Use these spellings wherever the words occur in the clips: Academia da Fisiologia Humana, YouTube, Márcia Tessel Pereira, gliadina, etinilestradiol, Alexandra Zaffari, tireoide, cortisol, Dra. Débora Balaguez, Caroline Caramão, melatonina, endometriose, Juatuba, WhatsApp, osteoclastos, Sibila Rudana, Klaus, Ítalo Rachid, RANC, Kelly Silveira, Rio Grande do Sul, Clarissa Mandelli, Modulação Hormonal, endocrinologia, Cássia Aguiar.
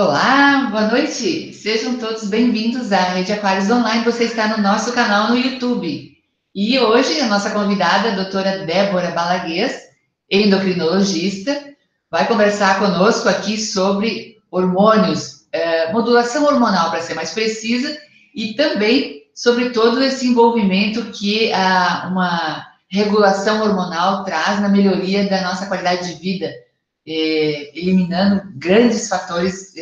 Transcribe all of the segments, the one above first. Olá, boa noite! Sejam todos bem-vindos à Rede Aquários Online. Você está no nosso canal no YouTube. E hoje a nossa convidada, a doutora Débora Balaguez, endocrinologista, vai conversar conosco aqui sobre hormônios, modulação hormonal, para ser mais precisa, e também sobre todo esse envolvimento que uma regulação hormonal traz na melhoria da nossa qualidade de vida, eliminando grandes fatores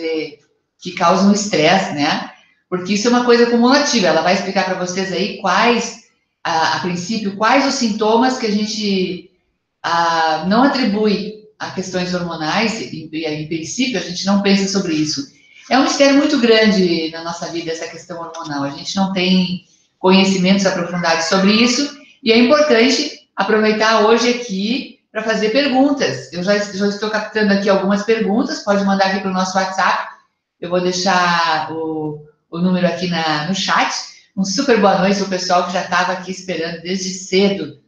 que causam estresse, né? Porque isso é uma coisa cumulativa. Ela vai explicar para vocês aí a princípio, quais os sintomas que a gente não atribui a questões hormonais, em princípio, a gente não pensa sobre isso. É um mistério muito grande na nossa vida essa questão hormonal. A gente não tem conhecimentos aprofundados sobre isso e é importante aproveitar hoje aqui para fazer perguntas. Eu já estou captando aqui algumas perguntas, pode mandar aqui para o nosso WhatsApp, eu vou deixar o número aqui no chat. Um super boa noite ao pessoal que já estava aqui esperando desde cedo,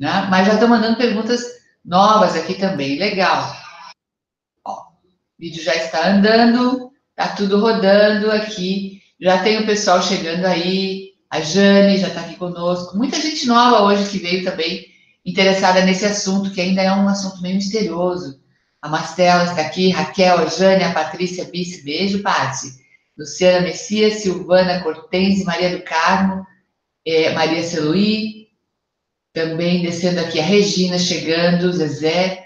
né? Mas já estão mandando perguntas novas aqui também, legal. Ó, o vídeo já está andando, está tudo rodando aqui, já tem o pessoal chegando aí, a Jane já está aqui conosco, muita gente nova hoje que veio também, interessada nesse assunto, que ainda é um assunto meio misterioso. A Marcela está aqui, Raquel, a Jane, a Patrícia Bice, beijo, Pati. Luciana Messias, Silvana Cortense, Maria do Carmo, Maria Celuí, também descendo aqui a Regina, chegando, Zezé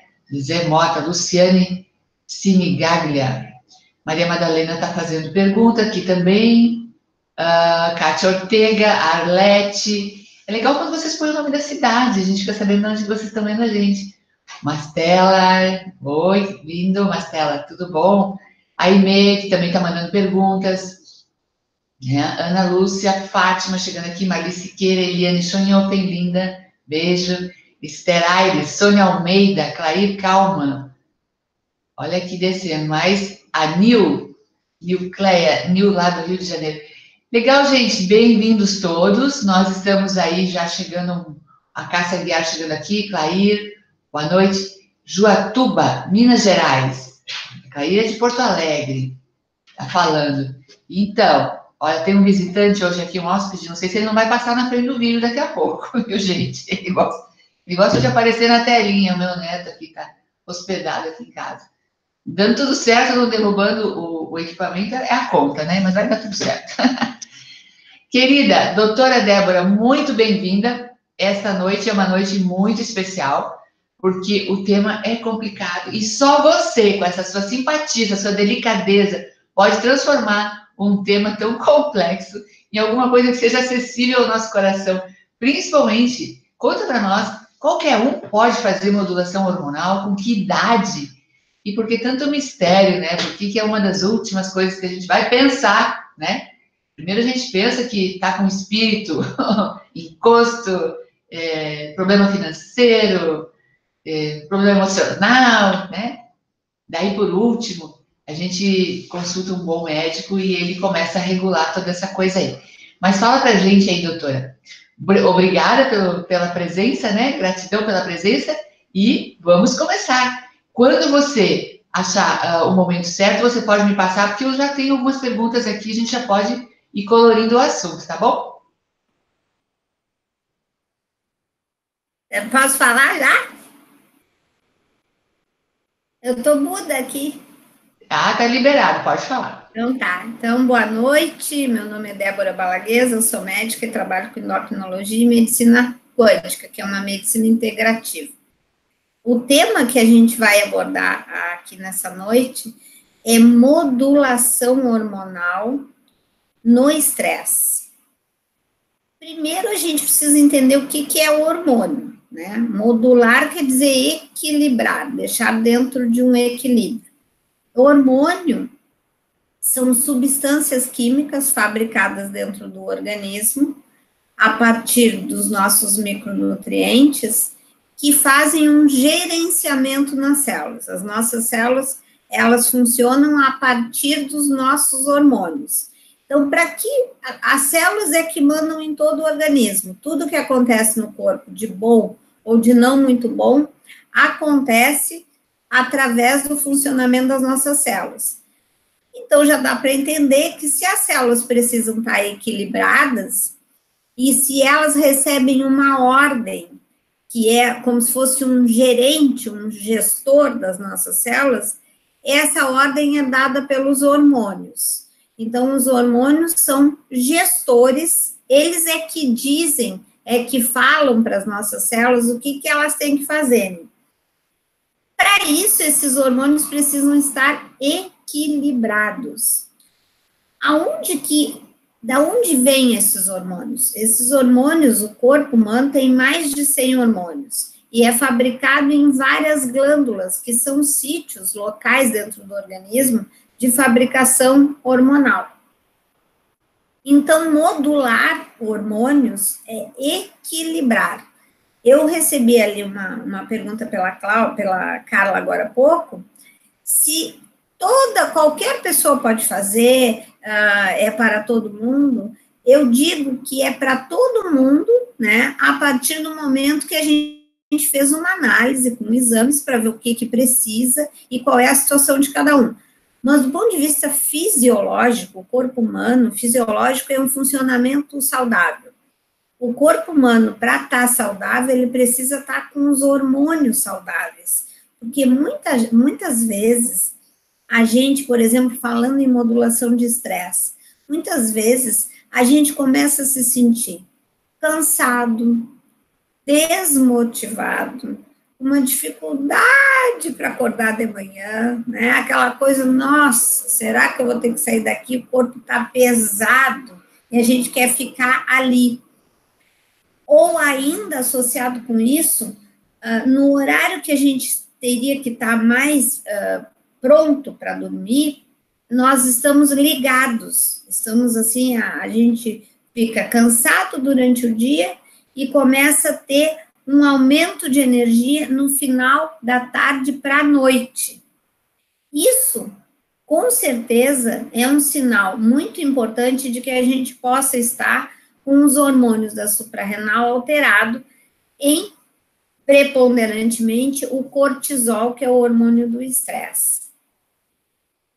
Mota, Luciane Sinigaglia. Maria Madalena está fazendo pergunta aqui também, Kátia Ortega, Arlete. É legal quando vocês põem o nome da cidade, a gente fica sabendo onde vocês estão vendo a gente. Marcela, oi, lindo, Marcela, tudo bom? A Aimee, que também está mandando perguntas. Ana Lúcia, Fátima, chegando aqui, Marlice Siqueira, Eliane Schonhofen, linda, beijo. Esther Aires, Sônia Almeida, Clair Calma. Olha aqui descendo, mais a Nil Cleia, lá do Rio de Janeiro. Legal, gente, bem-vindos todos, nós estamos aí já chegando, a Cássia Aguiar chegando aqui, Clair, boa noite, Juatuba, Minas Gerais, Clair é de Porto Alegre, tá falando. Então, olha, tem um visitante hoje aqui, um hóspede, não sei se ele não vai passar na frente do vídeo daqui a pouco, viu, gente, ele gosta de aparecer na telinha, meu neto aqui tá hospedado aqui em casa. Dando tudo certo, não derrubando o equipamento, é a conta, né? Mas vai dar tudo certo. Querida, doutora Débora, muito bem-vinda. Essa noite é uma noite muito especial, porque o tema é complicado. E só você, com essa sua simpatia, essa sua delicadeza, pode transformar um tema tão complexo em alguma coisa que seja acessível ao nosso coração. Principalmente, conta para nós, qualquer um pode fazer modulação hormonal, com que idade? E por que tanto mistério, né? Porque é uma das últimas coisas que a gente vai pensar, né? Primeiro a gente pensa que tá com espírito, encosto, problema financeiro, problema emocional, né? Daí, por último, a gente consulta um bom médico e ele começa a regular toda essa coisa aí. Mas fala pra gente aí, doutora. Obrigada pela presença, né? Gratidão pela presença e vamos começar. Quando você achar o momento certo, você pode me passar, porque eu já tenho algumas perguntas aqui, a gente já pode ir colorindo o assunto, tá bom? Eu posso falar já? Eu tô muda aqui. Ah, tá liberado, pode falar. Então tá, então boa noite, meu nome é Débora Balaguez, eu sou médica e trabalho com endocrinologia e medicina quântica, que é uma medicina integrativa. O tema que a gente vai abordar aqui nessa noite é modulação hormonal no estresse. Primeiro, a gente precisa entender o que é o hormônio, né? Modular quer dizer equilibrar, deixar dentro de um equilíbrio. O hormônio são substâncias químicas fabricadas dentro do organismo a partir dos nossos micronutrientes, que fazem um gerenciamento nas células. As nossas células, elas funcionam a partir dos nossos hormônios. Então, para que as células é que mandam em todo o organismo. Tudo que acontece no corpo, de bom ou de não muito bom, acontece através do funcionamento das nossas células. Então, já dá para entender que se as células precisam estar equilibradas e se elas recebem uma ordem, que é como se fosse um gerente, um gestor das nossas células, essa ordem é dada pelos hormônios. Então, os hormônios são gestores, eles é que dizem, é que falam para as nossas células o que elas têm que fazer. Para isso, esses hormônios precisam estar equilibrados. Da onde vêm esses hormônios? Esses hormônios, o corpo humano tem mais de 100 hormônios e é fabricado em várias glândulas, que são sítios locais dentro do organismo de fabricação hormonal. Então, modular hormônios é equilibrar. Eu recebi ali uma pergunta pela Carla agora há pouco, se qualquer pessoa pode fazer, é para todo mundo. Eu digo que é para todo mundo, né, a partir do momento que a gente fez uma análise com exames para ver o que precisa e qual é a situação de cada um. Mas do ponto de vista fisiológico, o corpo humano, fisiológico, é um funcionamento saudável. O corpo humano, para estar saudável, ele precisa estar com os hormônios saudáveis. Porque muitas vezes, a gente, por exemplo, falando em modulação de estresse, muitas vezes a gente começa a se sentir cansado, desmotivado, uma dificuldade para acordar de manhã, né? Aquela coisa, nossa, será que eu vou ter que sair daqui? O corpo está pesado e a gente quer ficar ali. Ou ainda, associado com isso, no horário que a gente teria que estar mais pronto para dormir, nós estamos ligados. Estamos assim, a gente fica cansado durante o dia e começa a ter um aumento de energia no final da tarde para a noite. Isso, com certeza, é um sinal muito importante de que a gente possa estar com os hormônios da suprarrenal alterado em, preponderantemente, o cortisol, que é o hormônio do estresse.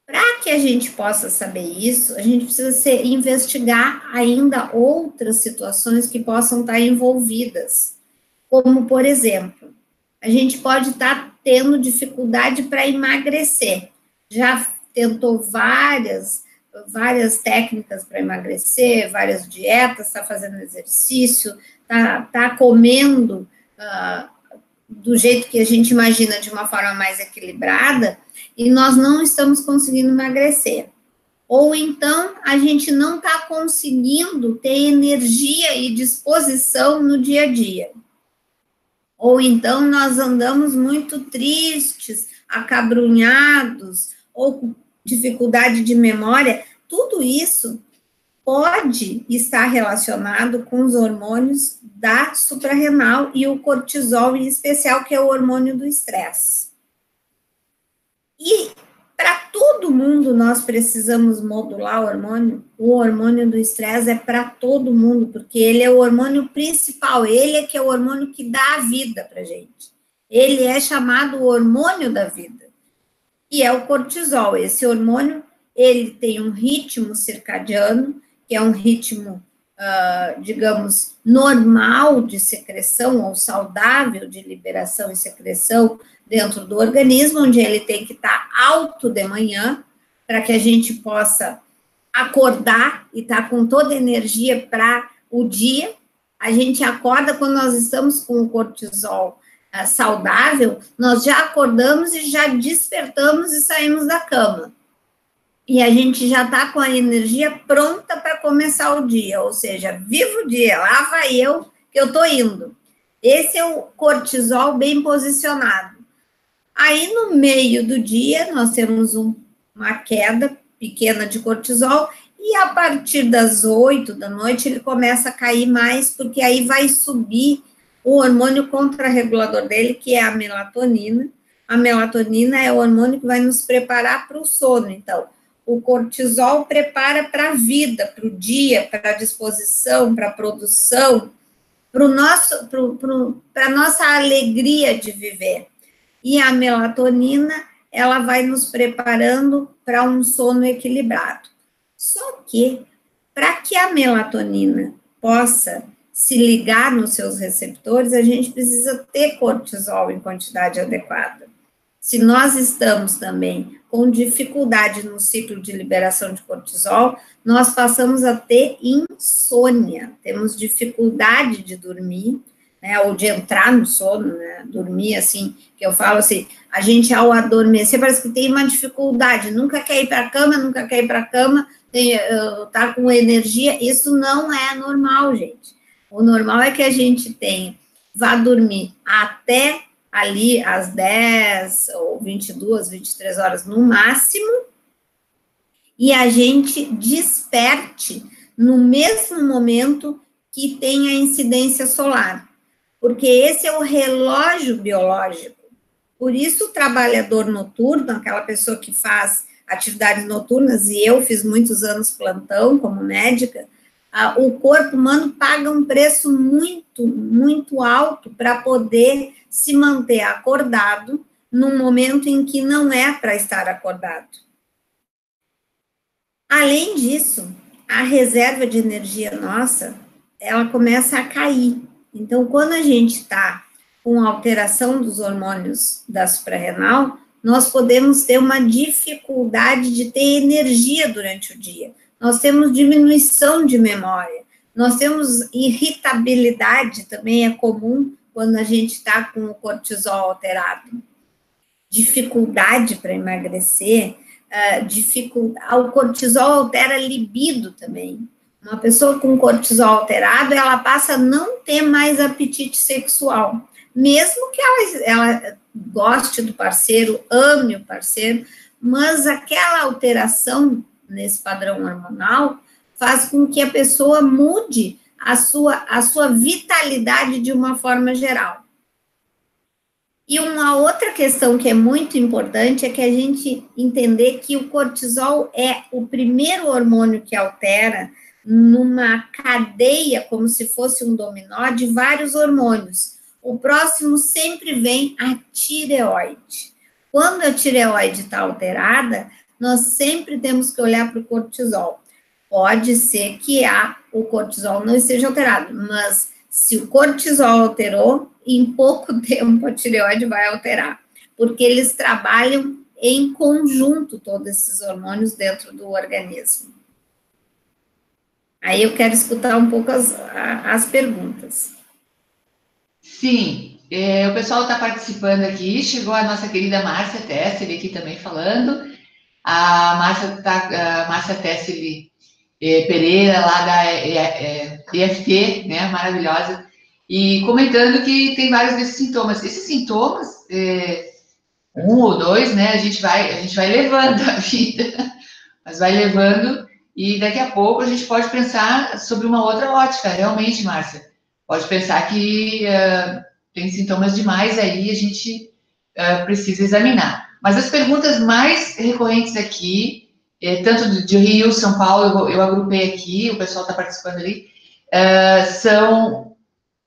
Para que a gente possa saber isso, a gente precisa investigar ainda outras situações que possam estar envolvidas, como, por exemplo, a gente pode estar tendo dificuldade para emagrecer. Já tentou várias técnicas para emagrecer, várias dietas, está fazendo exercício, está comendo do jeito que a gente imagina, de uma forma mais equilibrada, e nós não estamos conseguindo emagrecer. Ou então, a gente não está conseguindo ter energia e disposição no dia a dia. Ou então, nós andamos muito tristes, acabrunhados, ou com dificuldade de memória. Tudo isso pode estar relacionado com os hormônios da suprarrenal e o cortisol em especial, que é o hormônio do estresse. E para todo mundo nós precisamos modular o hormônio do estresse é para todo mundo, porque ele é o hormônio principal, ele é que é o hormônio que dá a vida para a gente. Ele é chamado o hormônio da vida. E é o cortisol. Esse hormônio, ele tem um ritmo circadiano, que é um ritmo, digamos, normal de secreção, ou saudável de liberação e secreção dentro do organismo, onde ele tem que estar alto de manhã, para que a gente possa acordar e estar com toda a energia para o dia. A gente acorda quando nós estamos com o cortisol saudável, nós já acordamos e já despertamos e saímos da cama. E a gente já está com a energia pronta para começar o dia, ou seja, vivo o dia, lá vai eu, que eu estou indo. Esse é o cortisol bem posicionado. Aí, no meio do dia, nós temos uma queda pequena de cortisol, e a partir das 8 da noite, ele começa a cair mais, porque aí vai subir o hormônio contrarregulador dele, que é a melatonina. A melatonina é o hormônio que vai nos preparar para o sono. Então, o cortisol prepara para a vida, para o dia, para a disposição, para a produção, para a nossa alegria de viver. E a melatonina ela vai nos preparando para um sono equilibrado. Só que, para que a melatonina possa se ligar nos seus receptores, a gente precisa ter cortisol em quantidade adequada. Se nós estamos também com dificuldade no ciclo de liberação de cortisol, nós passamos a ter insônia, temos dificuldade de dormir, né, ou de entrar no sono, né, dormir assim, que eu falo assim, a gente ao adormecer parece que tem uma dificuldade, nunca quer ir para a cama, nunca quer ir para a cama, tá com energia, isso não é normal, gente. O normal é que a gente vá dormir até ali às 10 ou 22, 23 horas no máximo, e a gente desperte no mesmo momento que tem a incidência solar, porque esse é o relógio biológico. Por isso o trabalhador noturno, aquela pessoa que faz atividades noturnas, e eu fiz muitos anos plantão como médica, o corpo humano paga um preço muito, muito alto para poder se manter acordado num momento em que não é para estar acordado. Além disso, a reserva de energia nossa, ela começa a cair. Então, quando a gente está com alteração dos hormônios da suprarrenal, nós podemos ter uma dificuldade de ter energia durante o dia. Nós temos diminuição de memória, nós temos irritabilidade, também é comum quando a gente está com o cortisol alterado. Dificuldade para emagrecer, o cortisol altera a libido também. Uma pessoa com cortisol alterado, ela passa a não ter mais apetite sexual. Mesmo que ela goste do parceiro, ame o parceiro, mas aquela alteração nesse padrão hormonal faz com que a pessoa mude a sua vitalidade de uma forma geral. E uma outra questão que é muito importante é que a gente entender que o cortisol é o primeiro hormônio que altera numa cadeia, como se fosse um dominó, de vários hormônios. O próximo sempre vem a tireoide. Quando a tireoide está alterada, nós sempre temos que olhar para o cortisol. Pode ser que o cortisol não esteja alterado, mas se o cortisol alterou, em pouco tempo a tireoide vai alterar, porque eles trabalham em conjunto, todos esses hormônios dentro do organismo. Aí eu quero escutar um pouco as perguntas. Sim, o pessoal está participando aqui, chegou a nossa querida Márcia Tessel aqui também falando. A Márcia Tessel Pereira, lá da EFT, né, maravilhosa, e comentando que tem vários desses sintomas. Esses sintomas, um ou dois, né, a gente vai levando a vida, mas vai levando, e daqui a pouco a gente pode pensar sobre uma outra ótica, realmente, Márcia. Pode pensar que tem sintomas demais aí, a gente precisa examinar. Mas as perguntas mais recorrentes aqui, tanto de Rio, São Paulo, eu agrupei aqui, o pessoal está participando ali, são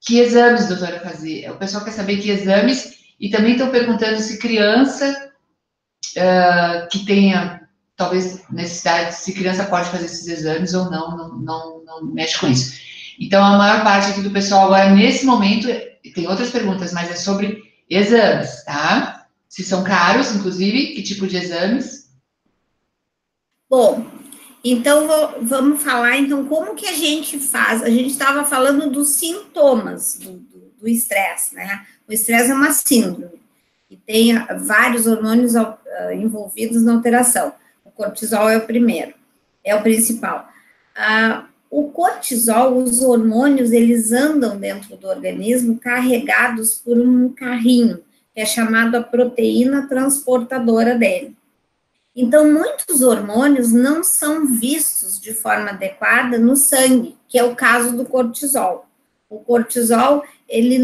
que exames, doutora, fazer? O pessoal quer saber que exames, e também estão perguntando se criança que tenha, talvez, necessidade, se criança pode fazer esses exames ou não, não mexe com isso. Então, a maior parte aqui do pessoal agora, nesse momento, tem outras perguntas, mas é sobre exames, tá? Se são caros, inclusive, que tipo de exames? Bom, então vamos falar, então, como que a gente faz? A gente estava falando dos sintomas do estresse, né? O estresse é uma síndrome, e tem vários hormônios envolvidos na alteração. O cortisol é o primeiro, é o principal. O cortisol, os hormônios, eles andam dentro do organismo carregados por um carrinho, que é chamado a proteína transportadora dele. Então, muitos hormônios não são vistos de forma adequada no sangue, que é o caso do cortisol. O cortisol, ele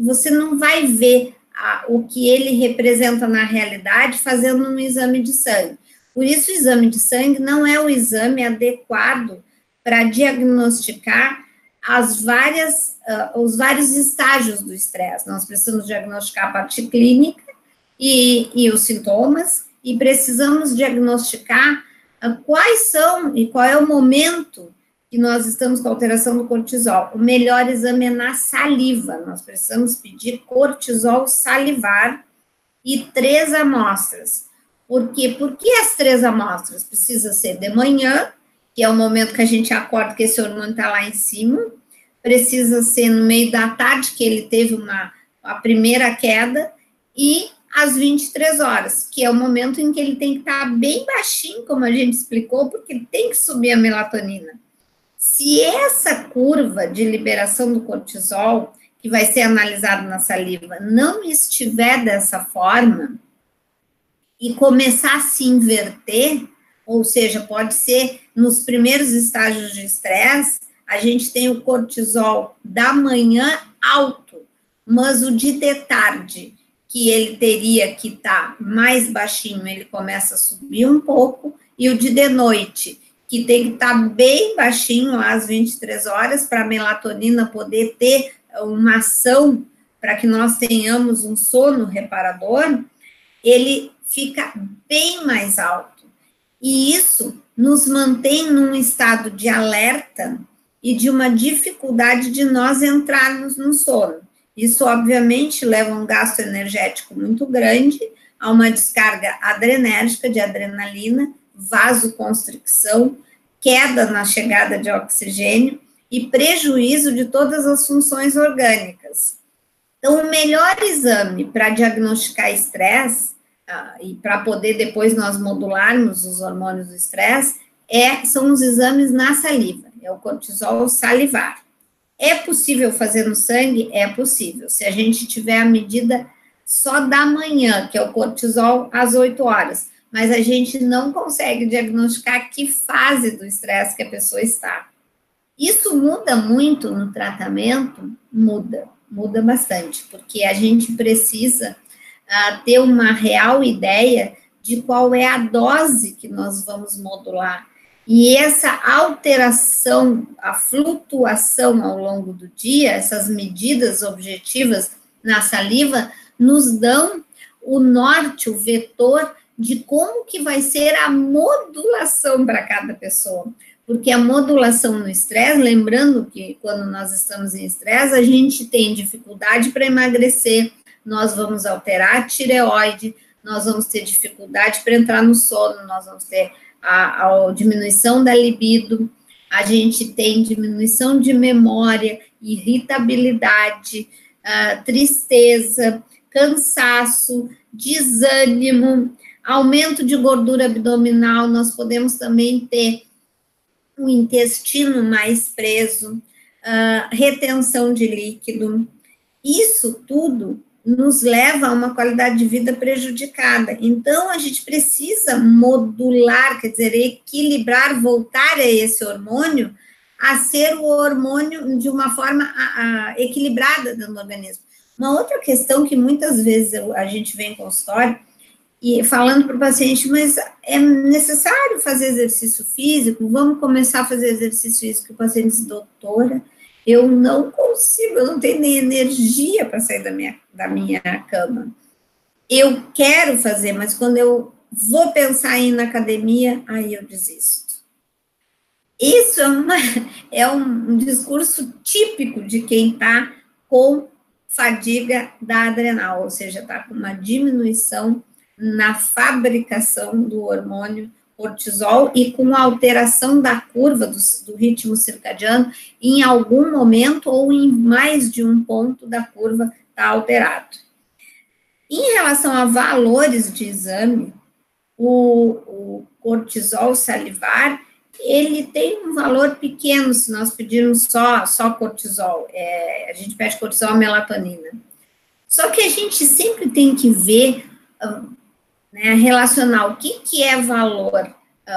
você não vai ver o que ele representa na realidade fazendo um exame de sangue. Por isso, o exame de sangue não é o exame adequado para diagnosticar os vários estágios do estresse. Nós precisamos diagnosticar a parte clínica e os sintomas, e precisamos diagnosticar quais são e qual é o momento que nós estamos com alteração do cortisol. O melhor exame é na saliva. Nós precisamos pedir cortisol salivar e 3 amostras. Por quê? Porque as 3 amostras precisam ser de manhã, que é o momento que a gente acorda que esse hormônio está lá em cima, precisa ser no meio da tarde, que ele teve a primeira queda, e às 23 horas, que é o momento em que ele tem que estar bem baixinho, como a gente explicou, porque ele tem que subir a melatonina. Se essa curva de liberação do cortisol, que vai ser analisada na saliva, não estiver dessa forma, e começar a se inverter, ou seja, pode ser nos primeiros estágios de estresse, a gente tem o cortisol da manhã alto, mas o de tarde, que ele teria que estar mais baixinho, ele começa a subir um pouco, e o de noite, que tem que estar bem baixinho, às 23 horas, para a melatonina poder ter uma ação, para que nós tenhamos um sono reparador, ele fica bem mais alto. E isso nos mantém num estado de alerta e de uma dificuldade de nós entrarmos no sono. Isso, obviamente, leva a um gasto energético muito grande, a uma descarga adrenérgica de adrenalina, vasoconstricção, queda na chegada de oxigênio e prejuízo de todas as funções orgânicas. Então, o melhor exame para diagnosticar estresse, e para poder depois nós modularmos os hormônios do estresse, são os exames na saliva, é o cortisol salivar. É possível fazer no sangue? É possível. Se a gente tiver a medida só da manhã, que é o cortisol às 8 horas, mas a gente não consegue diagnosticar que fase do estresse que a pessoa está. Isso muda muito no tratamento? Muda bastante, porque a gente precisa ter uma real ideia de qual é a dose que nós vamos modular. E essa alteração, a flutuação ao longo do dia, essas medidas objetivas na saliva, nos dão o norte, o vetor de como que vai ser a modulação para cada pessoa. Porque a modulação no estresse, lembrando que quando nós estamos em estresse, a gente tem dificuldade para emagrecer, nós vamos alterar a tireoide, nós vamos ter dificuldade para entrar no sono, nós vamos ter a diminuição da libido, a gente tem diminuição de memória, irritabilidade, tristeza, cansaço, desânimo, aumento de gordura abdominal, nós podemos também ter o intestino mais preso, retenção de líquido. Isso tudo nos leva a uma qualidade de vida prejudicada. Então, a gente precisa modular, quer dizer, equilibrar, voltar a esse hormônio, a ser o hormônio de uma forma equilibrada no organismo. Uma outra questão que muitas vezes a gente vem em consultório, e falando para o paciente, mas é necessário fazer exercício físico? Vamos começar a fazer exercício físico? O paciente diz, doutora, eu não consigo, eu não tenho nem energia para sair da minha cama. Eu quero fazer, mas quando eu vou pensar em ir na academia, aí eu desisto. Isso é um discurso típico de quem está com fadiga da adrenal, ou seja, está com uma diminuição na fabricação do hormônio cortisol e com a alteração da curva do ritmo circadiano, em algum momento ou em mais de um ponto da curva está alterado. Em relação a valores de exame, o cortisol salivar, ele tem um valor pequeno se nós pedirmos só cortisol, a gente pede cortisol e melatonina. Só que a gente sempre tem que ver, né, relacionar o que é valor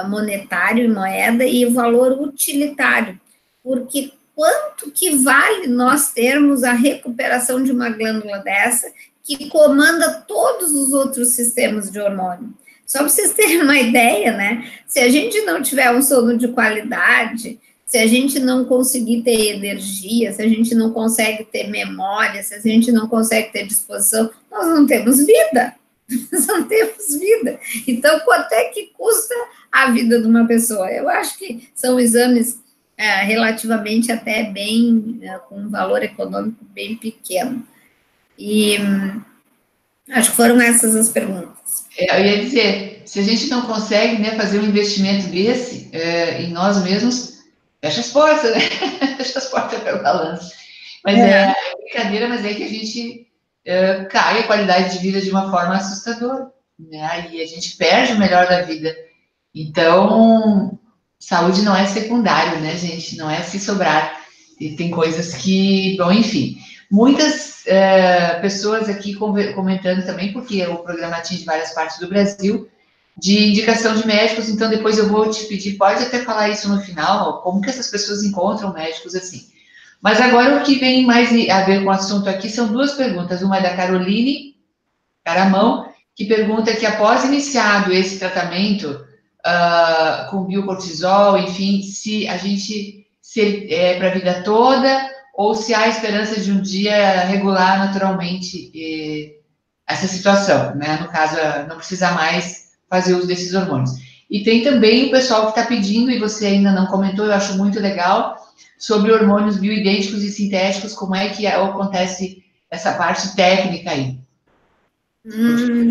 monetário, moeda, e o valor utilitário, porque quanto que vale nós termos a recuperação de uma glândula dessa que comanda todos os outros sistemas de hormônio? Só para vocês terem uma ideia, né, se a gente não tiver um sono de qualidade, se a gente não conseguir ter energia, se a gente não consegue ter memória, se a gente não consegue ter disposição, nós não temos vida. Nós não temos vida. Então, quanto é que custa a vida de uma pessoa? Eu acho que são exames relativamente até bem, com um valor econômico bem pequeno. E acho que foram essas as perguntas. Eu ia dizer, se a gente não consegue, né, fazer um investimento desse em nós mesmos, fecha as portas, né? Fecha as portas para o balanço. Mas é brincadeira, mas é que a gente cai a qualidade de vida de uma forma assustadora, né? E a gente perde o melhor da vida. Então, saúde não é secundário, né, gente? Não é se sobrar. E tem coisas que, bom, enfim. Muitas pessoas aqui comentando também, porque o programa atinge várias partes do Brasil, de indicação de médicos. Então, depois eu vou te pedir, pode até falar isso no final, como que essas pessoas encontram médicos assim. Mas agora o que vem mais a ver com o assunto aqui são duas perguntas. Uma é da Caroline Caramão, que pergunta que após iniciado esse tratamento com biocortisol, enfim, se a gente é para a vida toda ou se há esperança de um dia regular naturalmente essa situação, né? No caso, não precisar mais fazer uso desses hormônios. E tem também o pessoal que está pedindo, e você ainda não comentou, eu acho muito legal, sobre hormônios bioidênticos e sintéticos, como é que acontece essa parte técnica aí?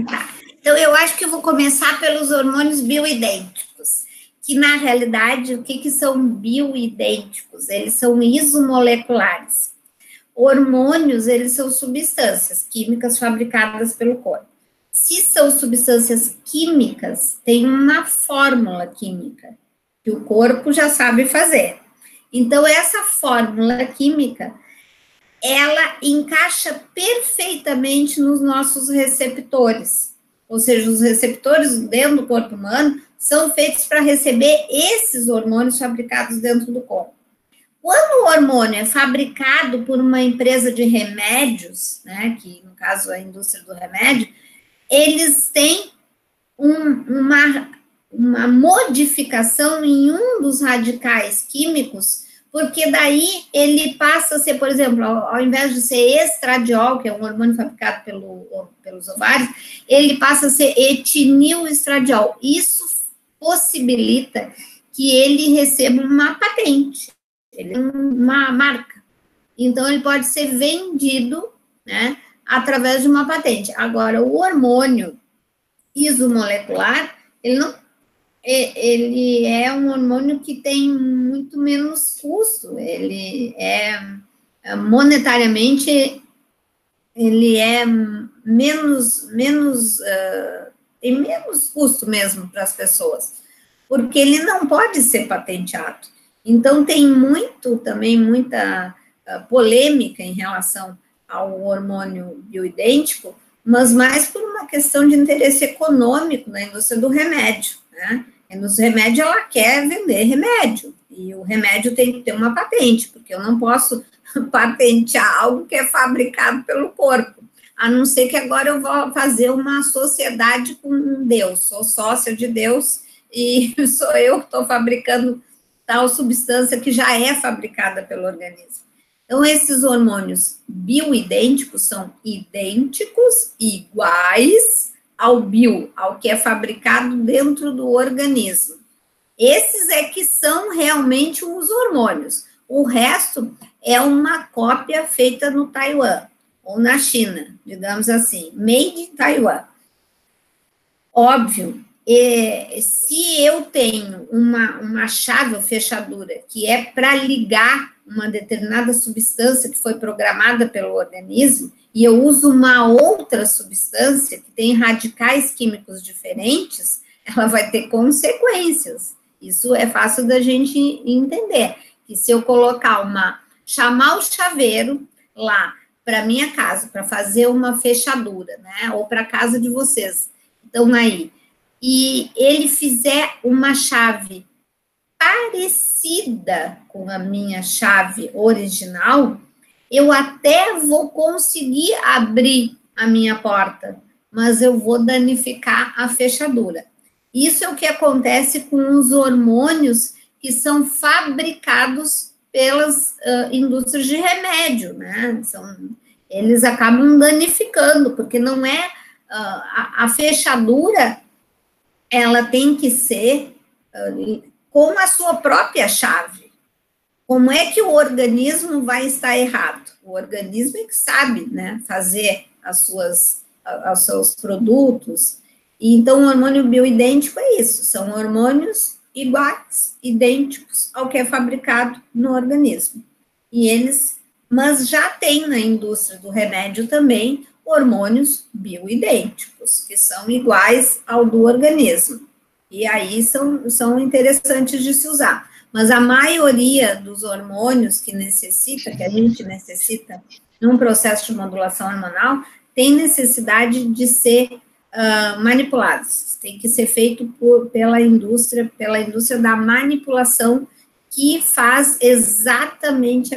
Tá. Então, eu acho que eu vou começar pelos hormônios bioidênticos, que, na realidade, o que são bioidênticos? Eles são isomoleculares. Hormônios, eles são substâncias químicas fabricadas pelo corpo. Se são substâncias químicas, tem uma fórmula química que o corpo já sabe fazer. Então, essa fórmula química, ela encaixa perfeitamente nos nossos receptores. Ou seja, os receptores dentro do corpo humano são feitos para receber esses hormônios fabricados dentro do corpo. Quando o hormônio é fabricado por uma empresa de remédios, né, que no caso é a indústria do remédio, eles têm uma modificação em um dos radicais químicos, porque daí ele passa a ser, por exemplo, ao invés de ser estradiol, que é um hormônio fabricado pelos ovários, ele passa a ser etinilestradiol. Isso possibilita que ele receba uma patente, ele é uma marca. Então, ele pode ser vendido, né, através de uma patente. Agora, o hormônio isomolecular, ele é um hormônio que tem muito menos custo, ele é monetariamente, ele é tem menos custo mesmo para as pessoas, porque ele não pode ser patenteado. Então, tem muita polêmica em relação ao hormônio bioidêntico, mas mais por uma questão de interesse econômico na indústria do remédio, né? Nos remédios, ela quer vender remédio, e o remédio tem que ter uma patente, porque eu não posso patentear algo que é fabricado pelo corpo, a não ser que agora eu vou fazer uma sociedade com Deus, sou sócia de Deus, e sou eu que estou fabricando tal substância que já é fabricada pelo organismo. Então, esses hormônios bioidênticos são idênticos, iguais, ao que é fabricado dentro do organismo. Esses é que são realmente os hormônios. O resto é uma cópia feita no Taiwan, ou na China, digamos assim, made in Taiwan. Óbvio, se eu tenho uma chave ou fechadura que é para ligar uma determinada substância que foi programada pelo organismo, e eu uso uma outra substância que tem radicais químicos diferentes, ela vai ter consequências. Isso é fácil da gente entender. Que se eu chamar o chaveiro lá para minha casa, para fazer uma fechadura, né, ou para a casa de vocês, então aí, e ele fizer uma chave parecida com a minha chave original, eu até vou conseguir abrir a minha porta, mas eu vou danificar a fechadura. Isso é o que acontece com os hormônios que são fabricados pelas indústrias de remédio, né? Eles acabam danificando, porque não é a fechadura, ela tem que ser com a sua própria chave. Como é que o organismo vai estar errado? O organismo é que sabe, né, fazer os seus produtos. E então, o hormônio bioidêntico é isso, são hormônios iguais, idênticos ao que é fabricado no organismo. E eles, mas já tem na indústria do remédio também hormônios bioidênticos, que são iguais ao do organismo. E aí são interessantes de se usar. Mas a maioria dos hormônios que a gente necessita num processo de modulação hormonal, tem necessidade de ser manipulados. Tem que ser feito pela indústria da manipulação, que faz exatamente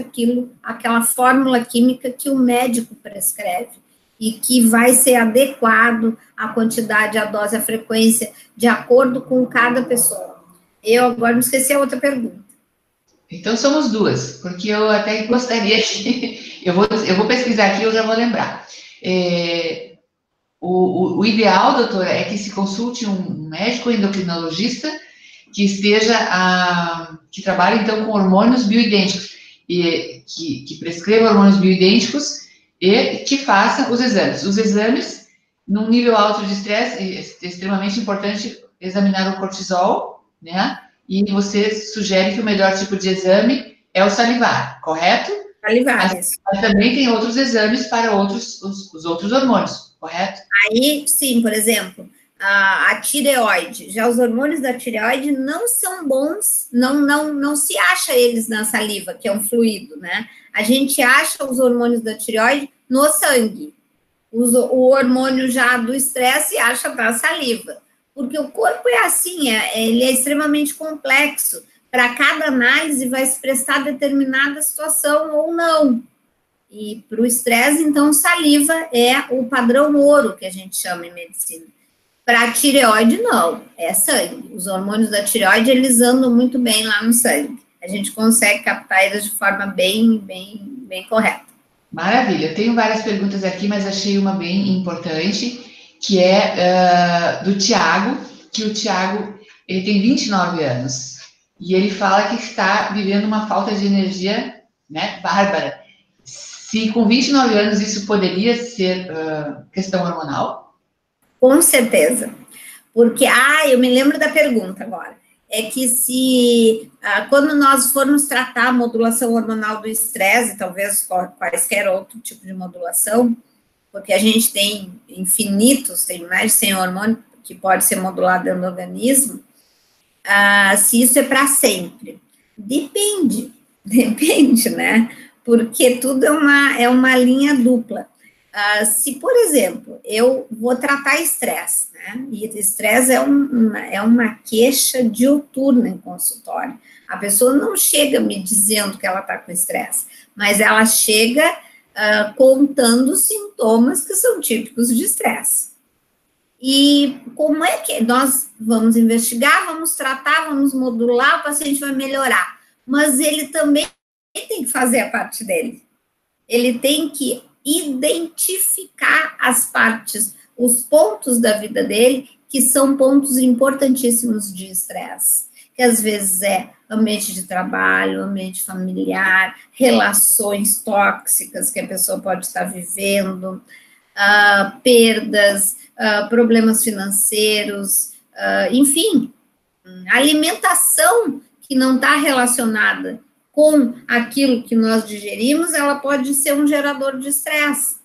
aquela fórmula química que o médico prescreve e que vai ser adequado à quantidade, à dose, à frequência, de acordo com cada pessoa. Eu agora me esqueci a outra pergunta. Então somos duas, porque eu até gostaria de... Eu vou pesquisar aqui, eu já vou lembrar. O ideal, doutora, é que se consulte um médico endocrinologista que esteja que trabalhe então com hormônios bioidênticos, e que prescreva hormônios bioidênticos e que faça os exames. Os exames, num nível alto de estresse, é extremamente importante examinar o cortisol, né? E você sugere que o melhor tipo de exame é o salivar, correto? Salivar. Mas também tem outros exames para os outros hormônios, correto? Aí, sim, por exemplo, a tireoide. Já os hormônios da tireoide não são bons, não se acha eles na saliva, que é um fluido, né? A gente acha os hormônios da tireoide no sangue. O hormônio já do estresse acha na saliva. Porque o corpo é assim, ele é extremamente complexo. Para cada análise vai se prestar determinada situação ou não. E para o estresse, então, saliva é o padrão ouro, que a gente chama em medicina. Para a tireoide, não, é sangue. Os hormônios da tireoide, eles andam muito bem lá no sangue. A gente consegue captar eles de forma bem correta. Maravilha. Eu tenho várias perguntas aqui, mas achei uma bem importante, que é do Tiago, que o Tiago, ele tem 29 anos. E ele fala que está vivendo uma falta de energia, né, bárbara. Se com 29 anos isso poderia ser questão hormonal? Com certeza. Porque, eu me lembro da pergunta agora. É que se, quando nós formos tratar a modulação hormonal do estresse, talvez quaisquer outro tipo de modulação, porque a gente tem infinitos, tem mais de 100 hormônios que pode ser modulado dentro do organismo, se isso é para sempre. Depende, né? Porque tudo é uma linha dupla. Se, por exemplo, eu vou tratar estresse, né? E estresse é uma queixa diuturna em consultório. A pessoa não chega me dizendo que ela está com estresse, mas ela chega contando sintomas que são típicos de estresse. E como é que nós vamos investigar, vamos tratar, vamos modular, o paciente vai melhorar. Mas ele também tem que fazer a parte dele. Ele tem que identificar as partes, os pontos da vida dele, que são pontos importantíssimos de estresse. Que às vezes é ambiente de trabalho, ambiente familiar, relações tóxicas que a pessoa pode estar vivendo, perdas, problemas financeiros, enfim, alimentação que não está relacionada com aquilo que nós digerimos, ela pode ser um gerador de estresse,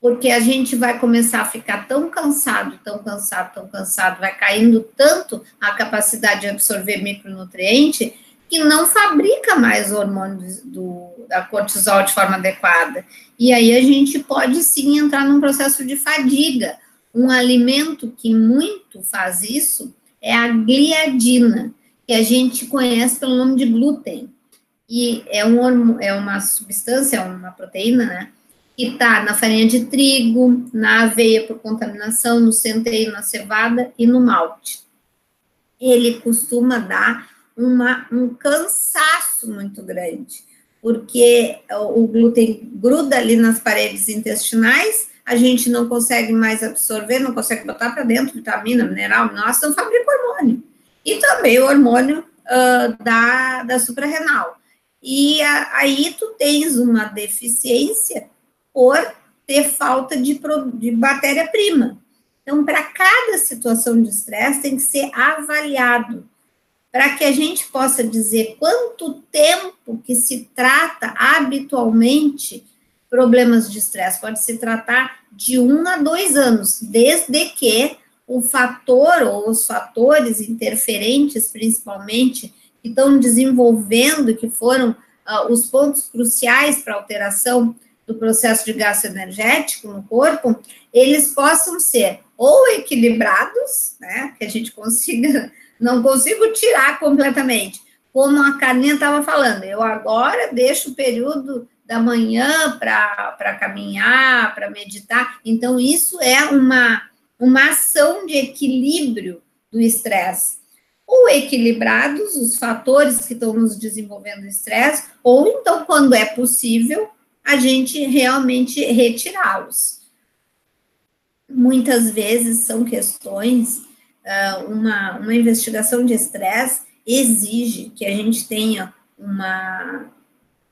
porque a gente vai começar a ficar tão cansado, vai caindo tanto a capacidade de absorver micronutriente, que não fabrica mais hormônios da cortisol de forma adequada. E aí a gente pode sim entrar num processo de fadiga. Um alimento que muito faz isso é a gliadina, que a gente conhece pelo nome de glúten. E é uma substância, é uma proteína, né? Que está na farinha de trigo, na aveia por contaminação, no centeio, na cevada e no malte. Ele costuma dar um cansaço muito grande, porque o glúten gruda ali nas paredes intestinais, a gente não consegue mais absorver, não consegue botar para dentro vitamina, mineral, aminoácido, não fabrica hormônio. E também o hormônio da suprarrenal. E aí tu tens uma deficiência por ter falta de matéria-prima. Então, para cada situação de estresse tem que ser avaliado, para que a gente possa dizer quanto tempo que se trata habitualmente problemas de estresse. Pode se tratar de 1 a 2 anos, desde que o fator ou os fatores interferentes, principalmente, que estão desenvolvendo, que foram os pontos cruciais para a alteração do processo de gasto energético no corpo, eles possam ser ou equilibrados, né, que a gente consiga... Não consigo tirar completamente. Como a Carminha estava falando, eu agora deixo o período da manhã para caminhar, para meditar. Então, isso é uma ação de equilíbrio do estresse. Ou equilibrados, os fatores que estão nos desenvolvendo o estresse, ou então, quando é possível, a gente realmente retirá-los. Muitas vezes são questões... Uma investigação de estresse exige que a gente tenha uma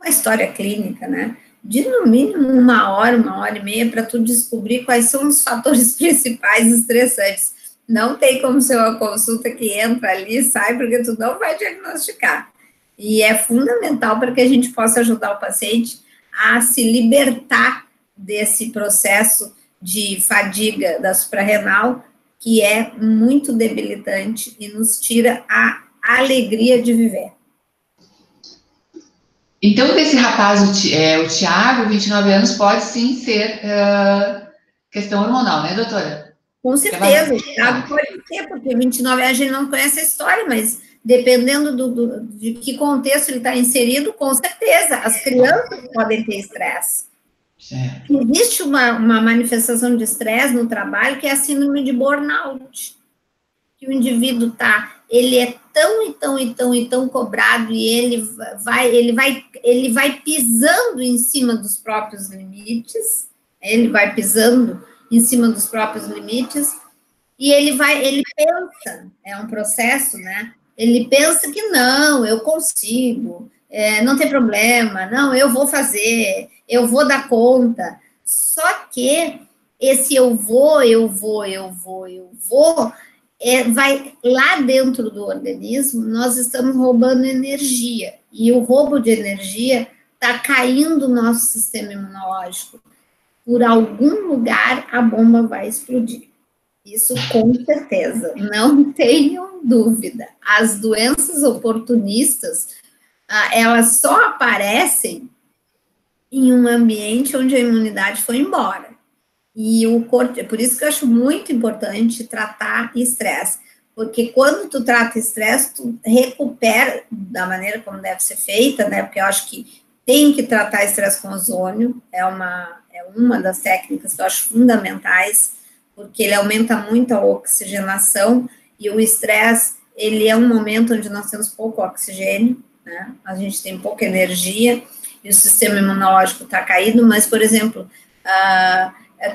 história clínica, né? De no mínimo 1 hora, 1 hora e meia, para tu descobrir quais são os fatores principais estressantes. Não tem como ser uma consulta que entra ali e sai, porque tu não vai diagnosticar. E é fundamental para que a gente possa ajudar o paciente a se libertar desse processo de fadiga da suprarrenal, que é muito debilitante e nos tira a alegria de viver. Então, desse rapaz, o Thiago, 29 anos, pode sim ser questão hormonal, né, doutora? Com certeza, o Thiago pode ser, porque 29 anos a gente não conhece a história, mas dependendo de que contexto ele está inserido, com certeza, as crianças podem ter estresse. Certo. Existe uma manifestação de estresse no trabalho que é a síndrome de burnout, que o indivíduo ele é tão cobrado e ele vai pisando em cima dos próprios limites, e ele pensa, é um processo, né? Ele pensa que não, eu consigo, não tem problema, não, eu vou fazer, eu vou dar conta. Só que esse eu vou, vai lá dentro do organismo, nós estamos roubando energia. E o roubo de energia está caindo no nosso sistema imunológico. Por algum lugar, a bomba vai explodir. Isso com certeza, não tenham dúvida. As doenças oportunistas, elas só aparecem em um ambiente onde a imunidade foi embora. E o corpo, por isso que eu acho muito importante tratar estresse, porque quando tu trata estresse, tu recupera da maneira como deve ser feita, né? Porque eu acho que tem que tratar estresse com ozônio, é uma das técnicas que eu acho fundamentais, porque ele aumenta muito a oxigenação, e o estresse, ele é um momento onde nós temos pouco oxigênio, né? A gente tem pouca energia e o sistema imunológico está caído, mas, por exemplo,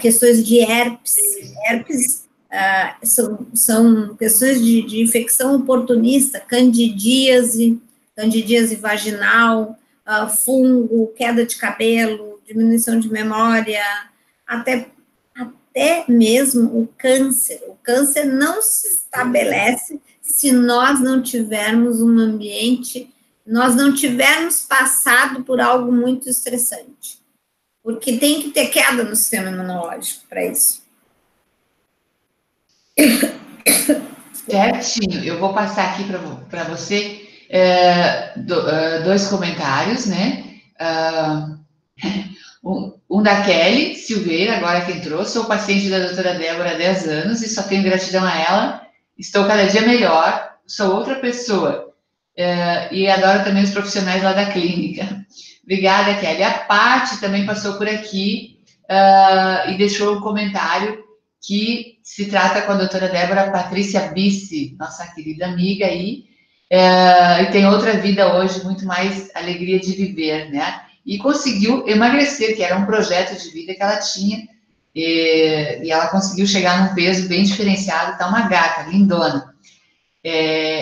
questões de herpes são questões de infecção oportunista, candidíase vaginal, fungo, queda de cabelo, diminuição de memória, até mesmo o câncer. O câncer não se estabelece se nós não tivermos um ambiente... Nós não tivermos passado por algo muito estressante, porque tem que ter queda no sistema imunológico para isso. Certinho, eu vou passar aqui para você 2 comentários, né? Um da Kelly Silveira, agora que entrou, sou paciente da doutora Débora há 10 anos e só tenho gratidão a ela, estou cada dia melhor, sou outra pessoa. E adoro também os profissionais lá da clínica. Obrigada, Kelly. A Paty também passou por aqui e deixou um comentário que se trata com a doutora Débora Patrícia Bissi, nossa querida amiga aí, e tem outra vida hoje, muito mais alegria de viver, né? E conseguiu emagrecer, que era um projeto de vida que ela tinha, E ela conseguiu chegar num peso bem diferenciado, tá uma gata, lindona.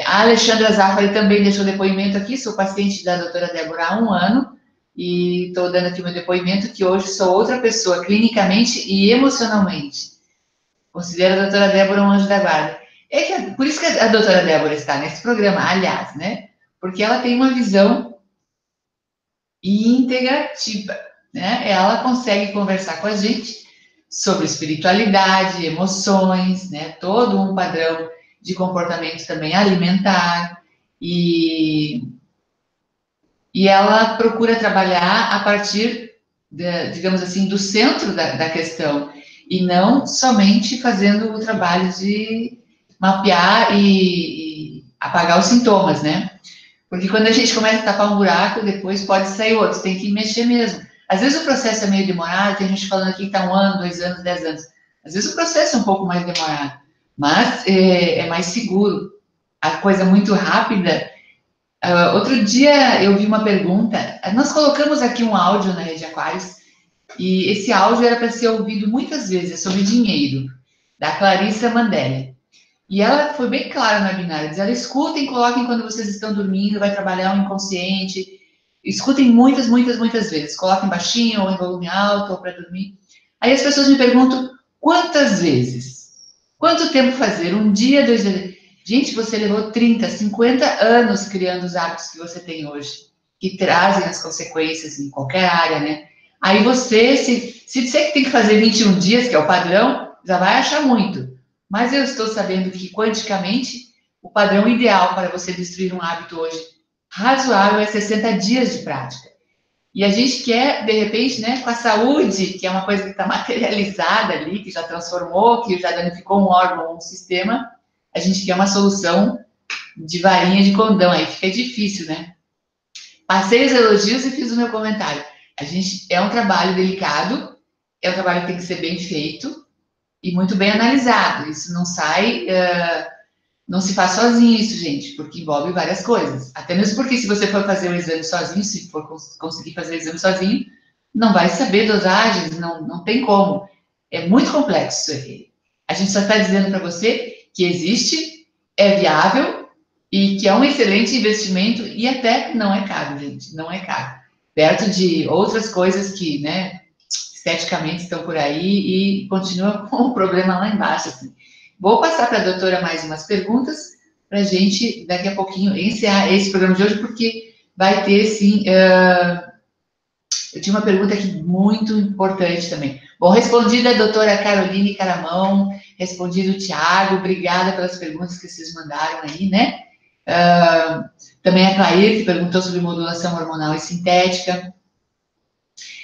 A Alexandra Zaffari também deixou depoimento aqui, sou paciente da doutora Débora há um ano, e estou dando aqui meu depoimento que hoje sou outra pessoa, clinicamente e emocionalmente. Considero a doutora Débora um anjo da guarda. É que, por isso que a doutora Débora está nesse programa, aliás, né? Porque ela tem uma visão integrativa, né? Ela consegue conversar com a gente sobre espiritualidade, emoções, né? Todo um padrão de comportamento também alimentar. E ela procura trabalhar a partir, digamos assim, do centro da questão. E não somente fazendo o trabalho de mapear e apagar os sintomas, né? Porque quando a gente começa a tapar um buraco, depois pode sair outro, tem que mexer mesmo. Às vezes o processo é meio demorado, tem gente falando aqui que está 1 ano, 2 anos, 10 anos. Às vezes o processo é um pouco mais demorado, mas é mais seguro. A coisa muito rápida... outro dia eu vi uma pergunta, nós colocamos aqui um áudio na Rede Aquários, e esse áudio era para ser ouvido muitas vezes, é sobre dinheiro, da Clarissa Mandelli. E ela foi bem clara na binária, diz, ela escutem, coloquem quando vocês estão dormindo, vai trabalhar o inconsciente, escutem muitas, muitas, muitas vezes, coloquem baixinho, ou em volume alto, ou para dormir. Aí as pessoas me perguntam, quantas vezes? Quanto tempo fazer? 1 dia, 2 dias? Gente, você levou 30, 50 anos criando os hábitos que você tem hoje, que trazem as consequências em qualquer área, né? Aí você, se disser que tem que fazer 21 dias, que é o padrão, já vai achar muito. Mas eu estou sabendo que, quanticamente, o padrão ideal para você destruir um hábito hoje razoável é 60 dias de prática. E a gente quer, de repente, né, com a saúde, que é uma coisa que está materializada ali, que já transformou, que já danificou um órgão, um sistema, a gente quer uma solução de varinha de condão. Aí fica difícil, né? Passei os elogios e fiz o meu comentário. A gente, é um trabalho delicado, é um trabalho que tem que ser bem feito e muito bem analisado. Isso não sai, não se faz sozinho isso, gente, porque envolve várias coisas. Até mesmo porque se você for fazer o exame sozinho, se for conseguir fazer o exame sozinho, não vai saber dosagens, não tem como. É muito complexo isso aqui. A gente só está dizendo para você que existe, é viável e que é um excelente investimento e até não é caro, gente, não é caro. Perto de outras coisas que, né, esteticamente estão por aí e continua com o problema lá embaixo. Assim. Vou passar para a doutora mais umas perguntas para a gente, daqui a pouquinho, encerrar esse programa de hoje, porque vai ter, sim... eu tinha uma pergunta aqui muito importante também. Bom, respondida a doutora Caroline Caramão, respondido o Tiago, obrigada pelas perguntas que vocês mandaram aí, né? Também a Claire, que perguntou sobre modulação hormonal e sintética.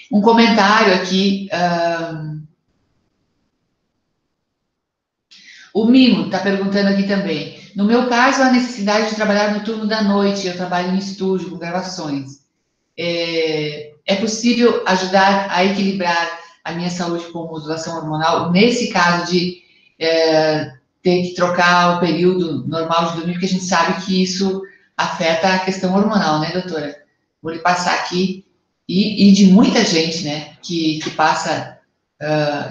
Um comentário aqui. O Mimo está perguntando aqui também. No meu caso, a necessidade de trabalhar no turno da noite. Eu trabalho em estúdio, com gravações. É possível ajudar a equilibrar a minha saúde com modulação hormonal? Nesse caso de... ter que trocar o período normal de dormir, porque a gente sabe que isso afeta a questão hormonal, né, doutora? Vou lhe passar aqui, e de muita gente, né, que passa,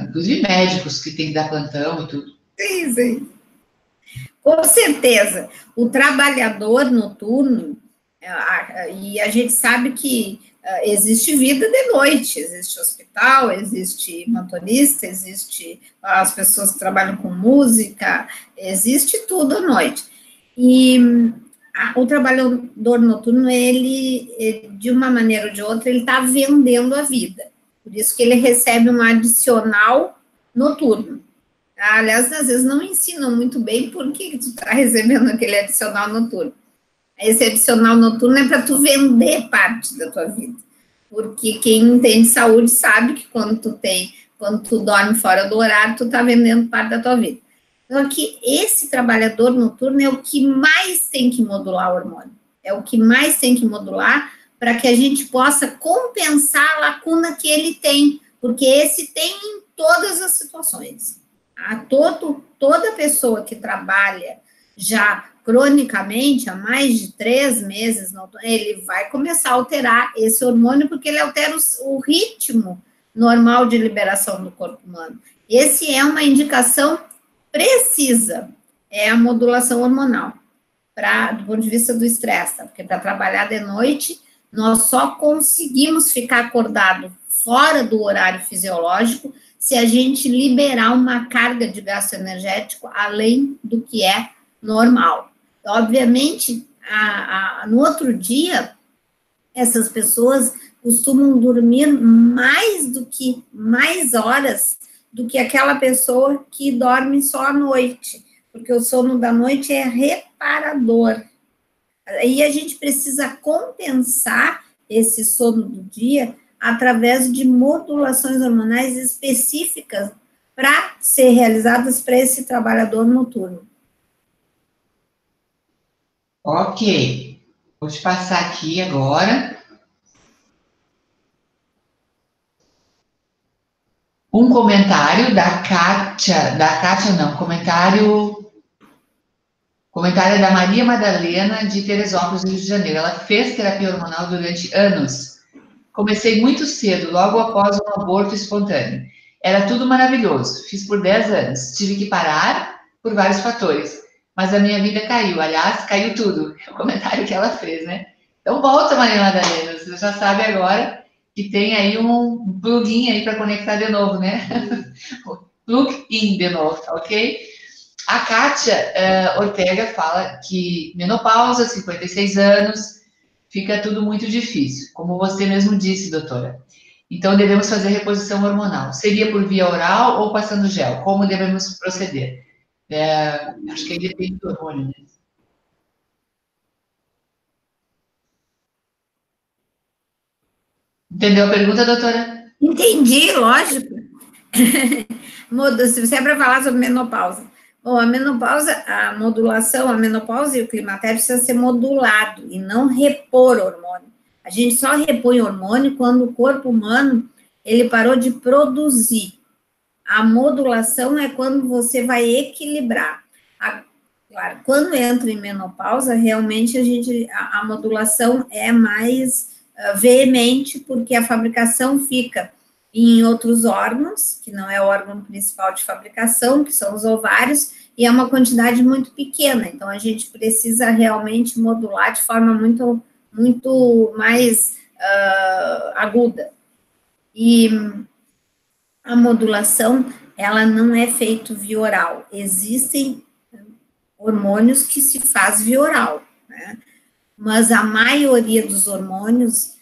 inclusive médicos que tem que dar plantão e tudo. Sim. Com certeza. O trabalhador noturno, e a gente sabe que existe vida de noite, existe hospital, existe motorista, existe as pessoas que trabalham com música, existe tudo à noite. E o trabalhador noturno, ele de uma maneira ou de outra, ele está vendendo a vida. Por isso que ele recebe um adicional noturno. Aliás, às vezes não ensinam muito bem por que tu está recebendo aquele adicional noturno. Esse adicional noturno é para tu vender parte da tua vida, porque quem entende saúde sabe que quando tu dorme fora do horário, tu tá vendendo parte da tua vida. Então aqui, esse trabalhador noturno é o que mais tem que modular o hormônio, é o que mais tem que modular para que a gente possa compensar a lacuna que ele tem, porque esse tem em todas as situações. Toda pessoa que trabalha já cronicamente, há mais de 3 meses, ele vai começar a alterar esse hormônio, porque ele altera o ritmo normal de liberação no corpo humano. Esse é uma indicação precisa, é a modulação hormonal, do ponto de vista do estresse, tá? Porque para trabalhar de noite, nós só conseguimos ficar acordado fora do horário fisiológico se a gente liberar uma carga de gasto energético além do que é normal. Obviamente, no outro dia, essas pessoas costumam dormir mais horas do que aquela pessoa que dorme só à noite, porque o sono da noite é reparador. Aí a gente precisa compensar esse sono do dia através de modulações hormonais específicas para ser realizadas para esse trabalhador noturno. Ok, vou te passar aqui agora. Um comentário da Kátia, comentário da Maria Madalena, de Teresópolis, Rio de Janeiro. Ela fez terapia hormonal durante anos. Comecei muito cedo, logo após um aborto espontâneo. Era tudo maravilhoso, fiz por 10 anos. Tive que parar por vários fatores, mas a minha vida caiu. Aliás, caiu tudo. É o comentário que ela fez, né? Então volta, Maria Madalena, você já sabe agora. E tem aí um plugin aí para conectar de novo, né? Plug-in de novo, ok? A Kátia Ortega fala que menopausa, 56 anos, fica tudo muito difícil, como você mesmo disse, doutora. Então, devemos fazer reposição hormonal. Seria por via oral ou passando gel? Como devemos proceder? Acho que aí depende do hormônio, né? Entendeu a pergunta, doutora? Entendi, lógico. Se você é para falar sobre menopausa. Bom, a menopausa, a modulação, a menopausa e o climatério precisa ser modulado e não repor hormônio. A gente só repõe hormônio quando o corpo humano, ele parou de produzir. A modulação é quando você vai equilibrar. Claro, quando entra em menopausa, realmente a modulação é mais veemente, porque a fabricação fica em outros órgãos, que não é o órgão principal de fabricação, que são os ovários, e é uma quantidade muito pequena, então a gente precisa realmente modular de forma muito, muito mais aguda. E a modulação, ela não é feita via oral, existem hormônios que se faz via oral, né? Mas a maioria dos hormônios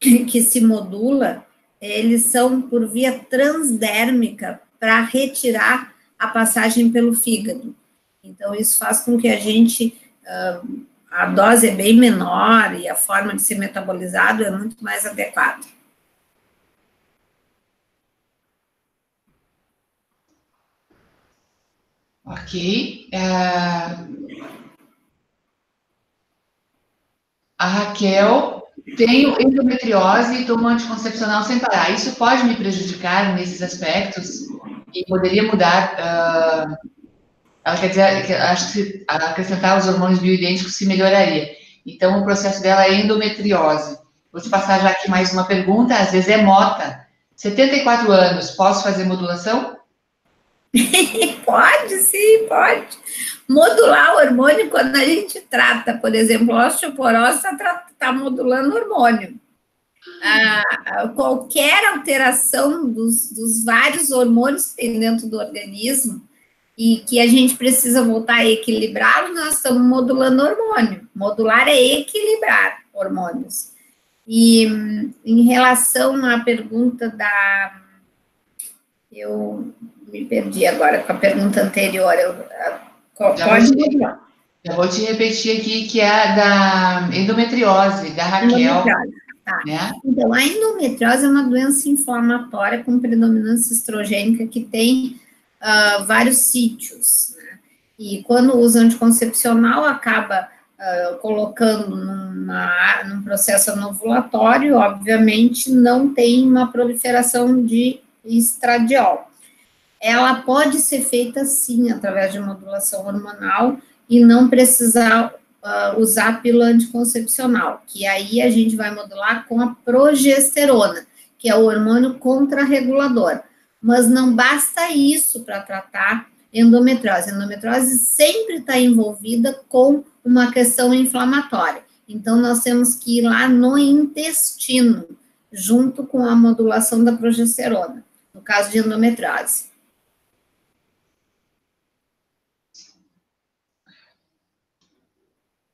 que se modula, eles são por via transdérmica para retirar a passagem pelo fígado. Então, isso faz com que a gente, a dose é bem menor e a forma de ser metabolizado é muito mais adequada. Ok. A Raquel, tenho endometriose e tomo anticoncepcional sem parar. Isso pode me prejudicar nesses aspectos? E poderia mudar, ela quer dizer, acho que se acrescentar os hormônios bioidênticos se melhoraria. Então, o processo dela é endometriose. Vou te passar já aqui mais uma pergunta, às vezes é Mota. 74 anos, posso fazer modulação? Pode, sim, pode. Modular o hormônio quando a gente trata, por exemplo, a osteoporose está modulando o hormônio. Qualquer alteração dos vários hormônios que tem dentro do organismo e que a gente precisa voltar a equilibrá-los, nós estamos modulando o hormônio. Modular é equilibrar hormônios. E em relação à pergunta da... Eu me perdi agora com a pergunta anterior. Eu vou te repetir aqui, que é a da endometriose, da Raquel. Tá. Né? Então, a endometriose é uma doença inflamatória com predominância estrogênica que tem vários sítios. Né? E quando usa anticoncepcional, acaba colocando num processo anovulatório, obviamente não tem uma proliferação de estradiol. Ela pode ser feita, sim, através de modulação hormonal e não precisar usar pílula anticoncepcional, que aí a gente vai modular com a progesterona, que é o hormônio contrarregulador. Mas não basta isso para tratar endometriose. A endometriose sempre está envolvida com uma questão inflamatória. Então, nós temos que ir lá no intestino, junto com a modulação da progesterona, no caso de endometriose.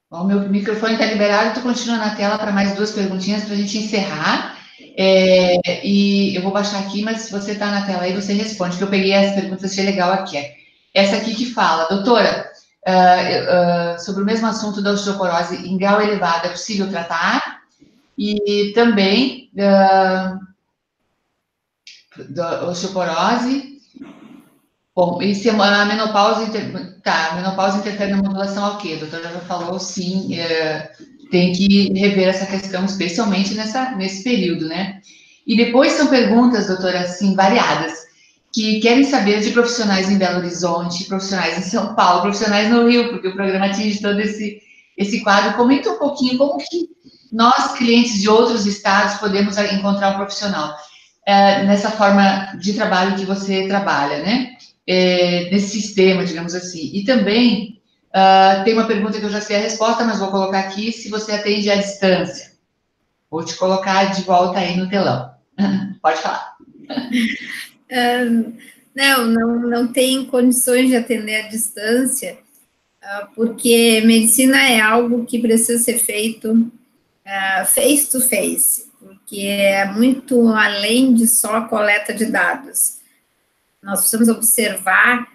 Bom, meu microfone está liberado, tu continua na tela para mais duas perguntinhas para a gente encerrar. E eu vou baixar aqui, mas se você está na tela aí, você responde, que eu peguei as perguntas, achei legal aqui. Essa aqui que fala, doutora, sobre o mesmo assunto da osteoporose em grau elevado, é possível tratar? E também da osteoporose. Bom, e se a menopausa, tá, a menopausa interfere na modulação ao quê? A doutora já falou, sim, tem que rever essa questão, especialmente nesse período, né? E depois são perguntas, doutora, assim, variadas, que querem saber de profissionais em Belo Horizonte, profissionais em São Paulo, profissionais no Rio, porque o programa atinge todo esse quadro. Comenta um pouquinho como que nós, clientes de outros estados, podemos encontrar um profissional nessa forma de trabalho que você trabalha, né? Desse sistema, digamos assim. E também, tem uma pergunta que eu já sei a resposta, mas vou colocar aqui, se você atende à distância. Vou te colocar de volta aí no telão. Pode falar. Não tem condições de atender à distância, porque medicina é algo que precisa ser feito face to face, porque é muito além de só coleta de dados. Nós precisamos observar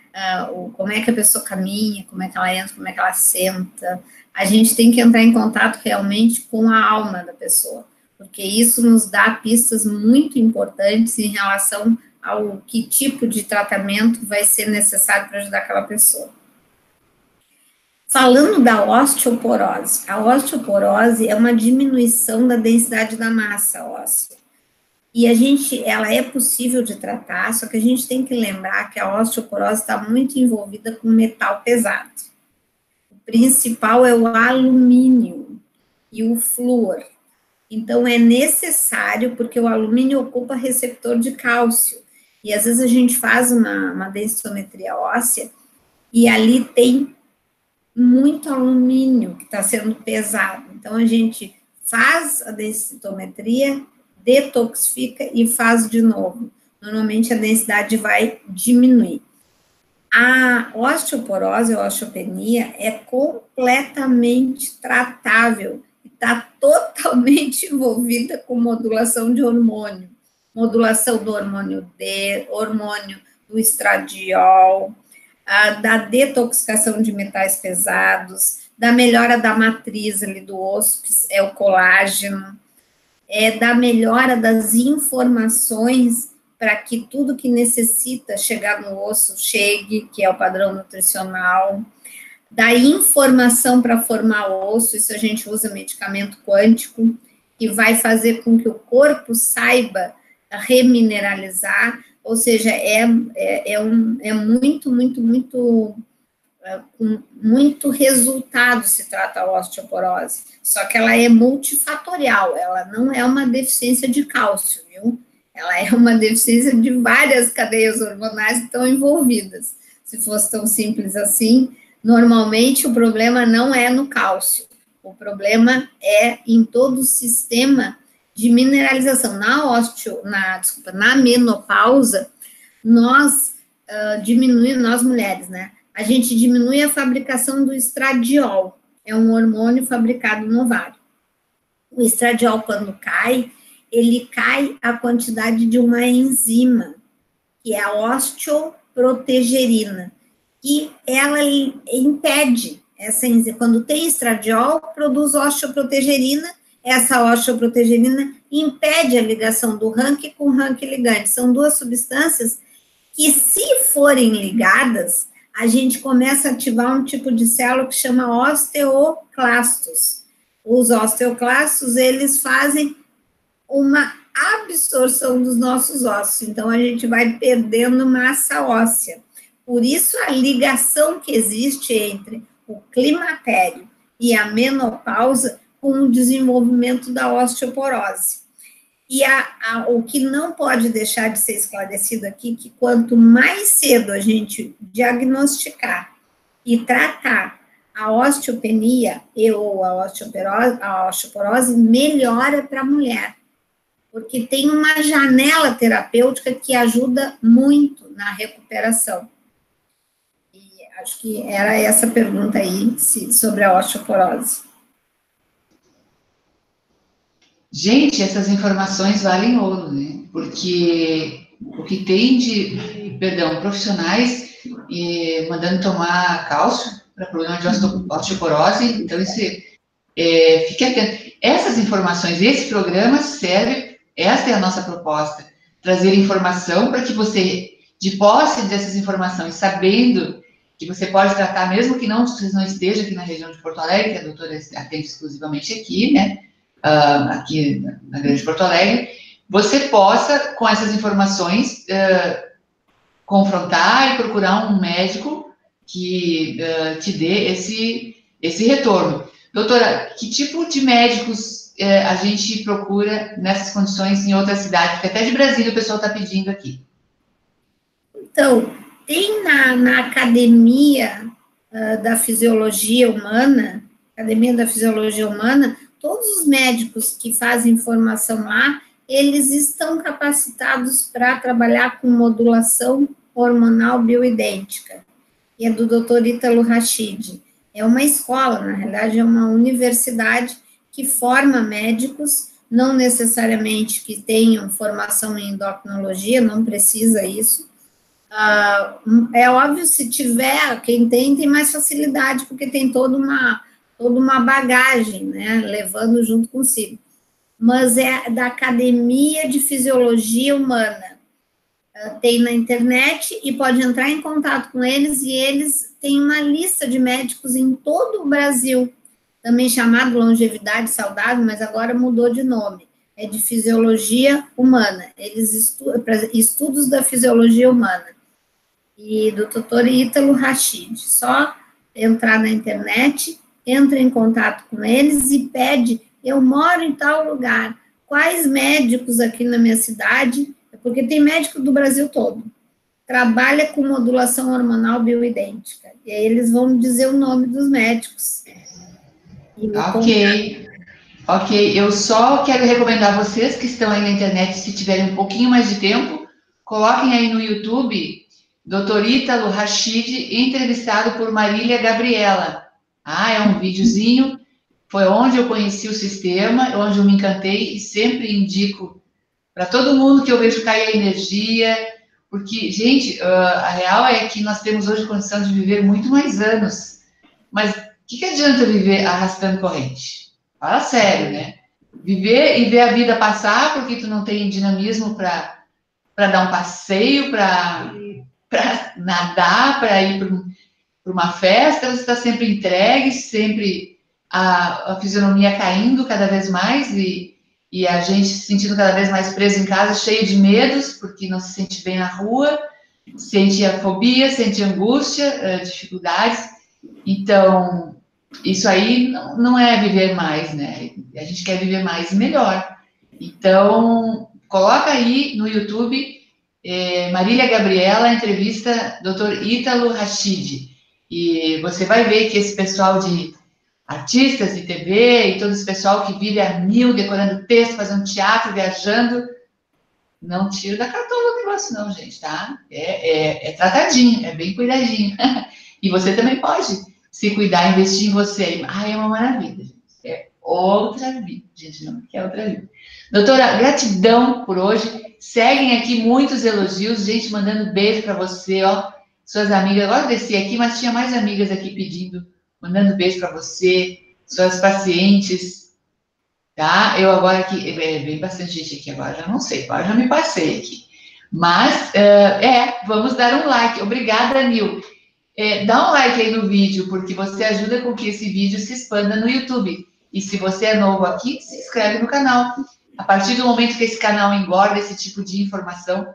como é que a pessoa caminha, como é que ela entra, como é que ela senta. A gente tem que entrar em contato realmente com a alma da pessoa, porque isso nos dá pistas muito importantes em relação ao que tipo de tratamento vai ser necessário para ajudar aquela pessoa. Falando da osteoporose, a osteoporose é uma diminuição da densidade da massa óssea. E ela é possível de tratar, só que a gente tem que lembrar que a osteoporose está muito envolvida com metal pesado. O principal é o alumínio e o flúor. Então, é necessário, porque o alumínio ocupa receptor de cálcio. E às vezes a gente faz uma densitometria óssea e ali tem muito alumínio que está sendo pesado. Então, a gente faz a densitometria, detoxifica e faz de novo. Normalmente a densidade vai diminuir. A osteoporose, a osteopenia, é completamente tratável. Está totalmente envolvida com modulação de hormônio. Modulação do hormônio D, hormônio do estradiol, da detoxificação de metais pesados, da melhora da matriz ali do osso, que é o colágeno, da melhora das informações para que tudo que necessita chegar no osso chegue, que é o padrão nutricional, da informação para formar o osso, isso a gente usa medicamento quântico, que vai fazer com que o corpo saiba remineralizar, ou seja, muito resultado se trata a osteoporose, só que ela é multifatorial, ela não é uma deficiência de cálcio, viu? Ela é uma deficiência de várias cadeias hormonais que estão envolvidas. Se fosse tão simples assim, normalmente o problema não é no cálcio, o problema é em todo o sistema de mineralização. Na menopausa, nós diminuímos, nós mulheres, né? A gente diminui a fabricação do estradiol, é um hormônio fabricado no ovário. O estradiol, quando cai, ele cai a quantidade de uma enzima, que é a osteoprotegerina, e ela impede essa enzima. Quando tem estradiol, produz osteoprotegerina, essa osteoprotegerina impede a ligação do RANC com o RANC ligante. São duas substâncias que, se forem ligadas, a gente começa a ativar um tipo de célula que chama osteoclastos. Os osteoclastos, eles fazem uma absorção dos nossos ossos, então a gente vai perdendo massa óssea. Por isso a ligação que existe entre o climatério e a menopausa com o desenvolvimento da osteoporose. E o que não pode deixar de ser esclarecido aqui, que quanto mais cedo a gente diagnosticar e tratar a osteopenia ou a osteoporose, melhora para a mulher. Porque tem uma janela terapêutica que ajuda muito na recuperação. E acho que era essa pergunta aí, sobre a osteoporose. Gente, essas informações valem ouro, né? Porque o que tem de, profissionais mandando tomar cálcio para problema de osteoporose, então isso, fique atento. Essas informações, esse programa serve, essa é a nossa proposta, trazer informação para que você, de posse dessas informações, sabendo que você pode tratar, mesmo que você não esteja aqui na região de Porto Alegre, que a doutora atende exclusivamente aqui, né? Aqui na Grande Porto Alegre, você possa, com essas informações, confrontar e procurar um médico que te dê esse retorno. Doutora, que tipo de médicos a gente procura nessas condições em outras cidades? Porque até de Brasília o pessoal está pedindo aqui. Então, tem na Academia da Fisiologia Humana, todos os médicos que fazem formação lá, eles estão capacitados para trabalhar com modulação hormonal bioidêntica. E é do Dr. Ítalo Rachid. É uma escola, na realidade, é uma universidade que forma médicos, não necessariamente que tenham formação em endocrinologia, não precisa isso. É óbvio, se tiver, quem tem mais facilidade, porque tem toda uma bagagem, né, levando junto consigo. Mas é da Academia de Fisiologia Humana. Tem na internet e pode entrar em contato com eles, e eles têm uma lista de médicos em todo o Brasil, também chamado Longevidade Saudável, mas agora mudou de nome, é de Fisiologia Humana, eles estudos da Fisiologia Humana, e do Dr. Ítalo Rachid. Só entrar na internet, entra em contato com eles e pede: eu moro em tal lugar, quais médicos aqui na minha cidade, porque tem médico do Brasil todo, trabalha com modulação hormonal bioidêntica, e aí eles vão dizer o nome dos médicos. Ok, ok, eu só quero recomendar a vocês que estão aí na internet, se tiverem um pouquinho mais de tempo, coloquem aí no YouTube, Dr. Ítalo Rachid, entrevistado por Marília Gabriela. Ah, é um videozinho, foi onde eu conheci o sistema, onde eu me encantei, e sempre indico para todo mundo que eu vejo cair a energia, porque, gente, a real é que nós temos hoje condição de viver muito mais anos, mas o que adianta viver arrastando corrente? Fala sério, né? Viver e ver a vida passar, porque tu não tem dinamismo para dar um passeio, para nadar, para ir para uma festa, você está sempre entregue, sempre a fisionomia caindo cada vez mais, e a gente se sentindo cada vez mais preso em casa, cheio de medos, porque não se sente bem na rua, sente a fobia, sente angústia, dificuldades. Então, isso aí não é viver mais, né? A gente quer viver mais e melhor. Então, coloca aí no YouTube, Marília Gabriela, entrevista Dr. Ítalo Rachid. E você vai ver que esse pessoal de artistas de TV e todo esse pessoal que vive a mil, decorando texto, fazendo teatro, viajando, não tira da cartola o negócio não, gente, tá? É tratadinho, é bem cuidadinho. E você também pode se cuidar, investir em você. Ai, é uma maravilha, gente. É outra vida, gente, não é outra vida. Doutora, gratidão por hoje. Seguem aqui muitos elogios, gente, mandando beijo para você, ó. Suas amigas, agora desci aqui, mas tinha mais amigas aqui pedindo, mandando beijo para você, suas pacientes, tá? Eu agora aqui, vem bastante gente aqui agora, já não sei, agora já me passei aqui. Mas, vamos dar um like. Obrigada, Nil. Dá um like aí no vídeo, porque você ajuda com que esse vídeo se expanda no YouTube. E se você é novo aqui, se inscreve no canal. A partir do momento que esse canal engorda esse tipo de informação,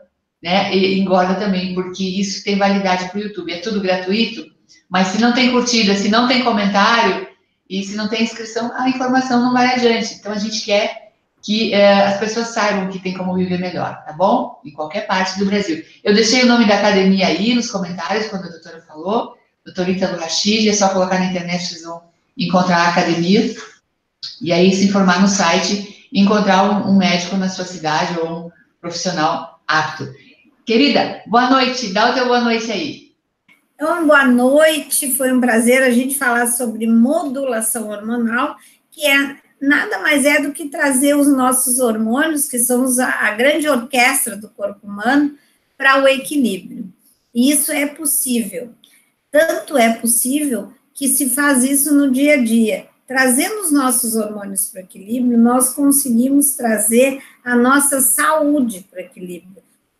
né, engorda também, porque isso tem validade para o YouTube. É tudo gratuito, mas se não tem curtida, se não tem comentário e se não tem inscrição, a informação não vai adiante. Então, a gente quer que as pessoas saibam que tem como viver melhor, tá bom? Em qualquer parte do Brasil. Eu deixei o nome da academia aí nos comentários, quando a doutora falou, doutor Ítalo Rachid, é só colocar na internet, vocês vão encontrar a academia, e aí se informar no site, encontrar um médico na sua cidade ou um profissional apto. Querida, boa noite, dá o teu boa noite aí. Então, boa noite, foi um prazer a gente falar sobre modulação hormonal, que é nada mais é do que trazer os nossos hormônios, que são a grande orquestra do corpo humano, para o equilíbrio. E isso é possível. Tanto é possível que se faz isso no dia a dia. Trazendo os nossos hormônios para o equilíbrio, nós conseguimos trazer a nossa saúde para o equilíbrio.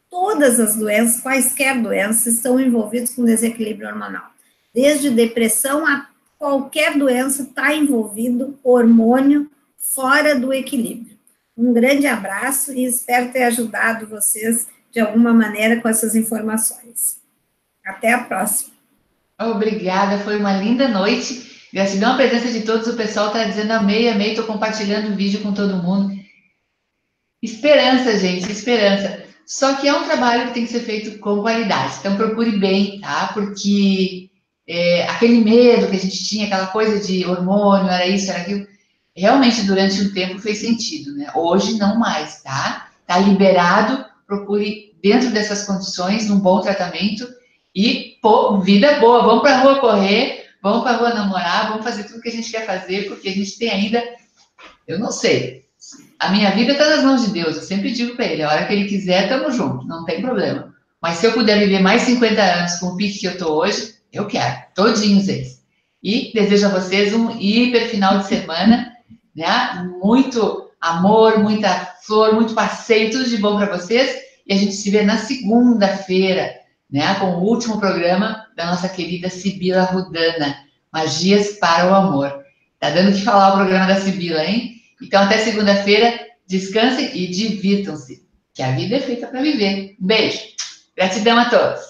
Todas as doenças, quaisquer doenças, estão envolvidas com desequilíbrio hormonal. Desde depressão a qualquer doença está envolvido hormônio fora do equilíbrio. Um grande abraço e espero ter ajudado vocês de alguma maneira com essas informações. Até a próxima. Obrigada, foi uma linda noite. Gratidão à presença de todos. O pessoal está dizendo amei, estou compartilhando o vídeo com todo mundo. Esperança, gente, esperança. Só que é um trabalho que tem que ser feito com qualidade. Então procure bem, tá? Porque... aquele medo que a gente tinha, aquela coisa de hormônio, era isso, era aquilo, realmente durante um tempo fez sentido, né? Hoje não mais, tá? Tá liberado, procure dentro dessas condições, num bom tratamento e, pô, vida boa, vamos pra rua correr, vamos pra rua namorar, vamos fazer tudo que a gente quer fazer, porque a gente tem ainda, eu não sei, a minha vida tá nas mãos de Deus, eu sempre digo pra ele, a hora que ele quiser, tamo junto, não tem problema. Mas se eu puder viver mais 50 anos com o pique que eu tô hoje, eu quero, todinhos eles. E desejo a vocês um hiper final de semana, né? Muito amor, muita flor, muito passeio, tudo de bom para vocês. E a gente se vê na segunda-feira, né? Com o último programa da nossa querida Sibila Rudana, Magias para o Amor. Tá dando o que falar o programa da Sibila, hein? Então, até segunda-feira, descansem e divirtam-se, que a vida é feita para viver. Um beijo. Gratidão a todos.